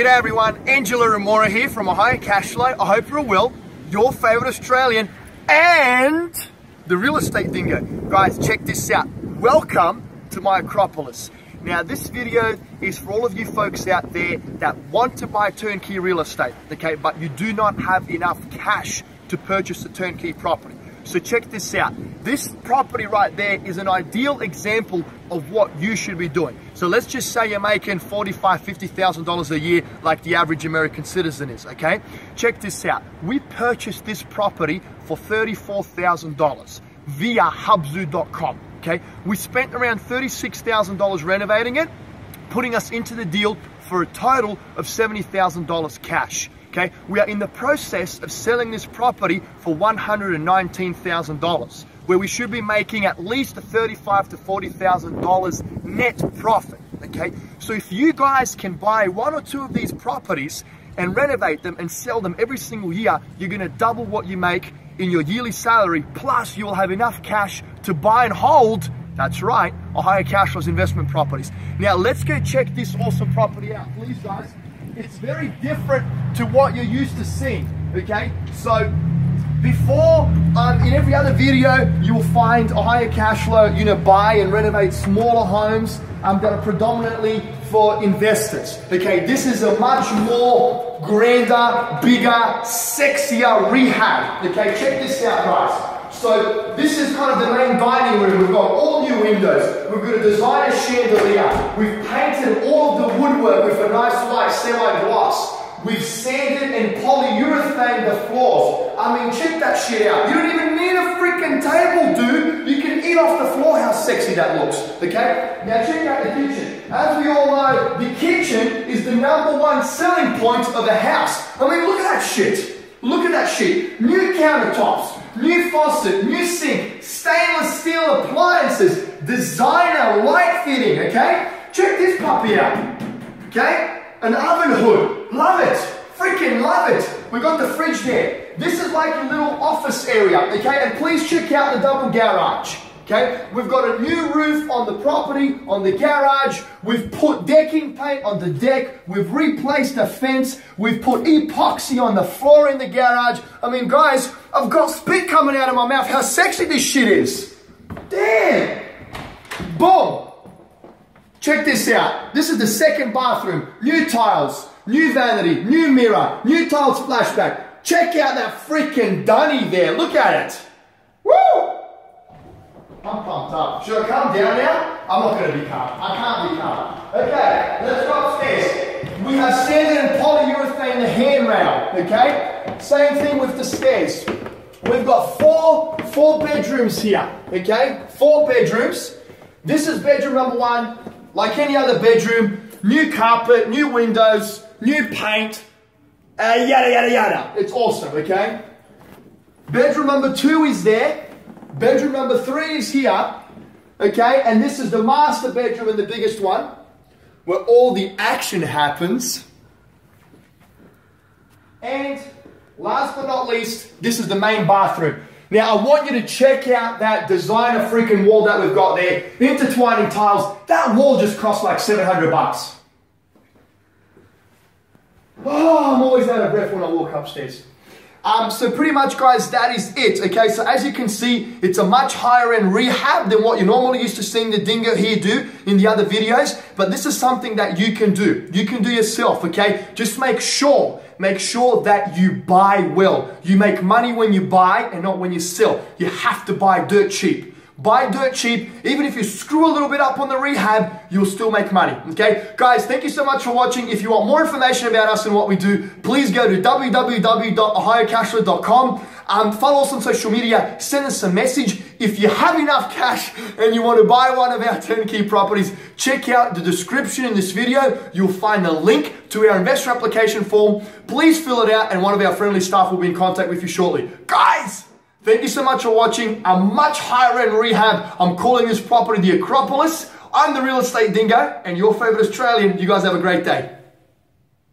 G'day everyone, Engelo Rumora here from Ohio Cashflow. I hope you're all well, your favourite Australian and the real estate dingo. Guys, check this out. Welcome to my Acropolis. Now this video is for all of you folks out there that want to buy turnkey real estate, okay, but you do not have enough cash to purchase a turnkey property. So check this out. This property right there is an ideal example of what you should be doing. So let's just say you're making $45,000, $50,000 a year like the average American citizen is, okay? Check this out. We purchased this property for $34,000 via hubzu.com, okay? We spent around $36,000 renovating it, putting us into the deal for a total of $70,000 cash. Okay, we are in the process of selling this property for $119,000, where we should be making at least $35,000 to $40,000 net profit, okay? So if you guys can buy one or two of these properties and renovate them and sell them every single year, you're gonna double what you make in your yearly salary, plus you'll have enough cash to buy and hold, that's right, Ohio Cashflow's investment properties. Now let's go check this awesome property out, please guys. It's very different to what you're used to seeing, okay? So before, in every other video, you will find Ohio Cashflow, you know, buy and renovate smaller homes that are predominantly for investors, okay? This is a much more grander, bigger, sexier rehab, okay? Check this out, guys. So this is kind of the main dining room. We've got all new windows. We've got a designer chandelier. We've painted all of the woodwork with a nice white semi-gloss. We've sanded and polyurethane the floors. I mean, check that shit out. You don't even need a freaking table, dude. You can eat off the floor. How sexy that looks, okay? Now check out the kitchen. As we all know, the kitchen is the #1 selling point of a house. I mean, look at that shit. Look at that shit. New countertops, new faucet, new sink, stainless steel appliances, designer light fitting, okay? Check this puppy out, okay? An oven hood, love it, freaking love it. We got the fridge there. This is like a little office area, okay? And please check out the double garage, okay? We've got a new roof on the property, on the garage. We've put decking paint on the deck. We've replaced the fence. We've put epoxy on the floor in the garage. I mean, guys, I've got spit coming out of my mouth. How sexy this shit is. Damn. Boom. Check this out. This is the second bathroom. New tiles, new vanity, new mirror, new tile splashback. Check out that freaking dunny there. Look at it. Woo! I'm pumped up. Should I calm down now? I'm not going to be calm. I can't be calm. Okay, let's go upstairs. We have sanded and polyurethane the handrail, okay? Same thing with the stairs. We've got four bedrooms here, okay? Four bedrooms. This is bedroom #1. Like any other bedroom, new carpet, new windows, new paint, yada, yada, yada. It's awesome, okay? Bedroom #2 is there. Bedroom #3 is here, okay? And this is the master bedroom and the biggest one, where all the action happens. And last but not least, this is the main bathroom. Now, I want you to check out that designer freaking wall that we've got there. Intertwining tiles. That wall just cost like $700. Oh, I'm always out of breath when I walk upstairs. So pretty much, guys, that is it, okay? So as you can see, it's a much higher-end rehab than what you're normally used to seeing the dingo here do in the other videos. But this is something that you can do. You can do yourself, okay? Just make sure that you buy well. You make money when you buy and not when you sell. You have to buy dirt cheap. Buy dirt cheap. Even if you screw a little bit up on the rehab, you'll still make money, okay? Guys, thank you so much for watching. If you want more information about us and what we do, please go to www.ohiocashflow.com. Follow us on social media. Send us a message. If you have enough cash and you want to buy one of our turnkey properties, check out the description in this video. You'll find a link to our investor application form. Please fill it out and one of our friendly staff will be in contact with you shortly. Guys! Thank you so much for watching a much higher-end rehab. I'm calling this property the Acropolis. I'm the Real Estate Dingo and your favorite Australian. You guys have a great day.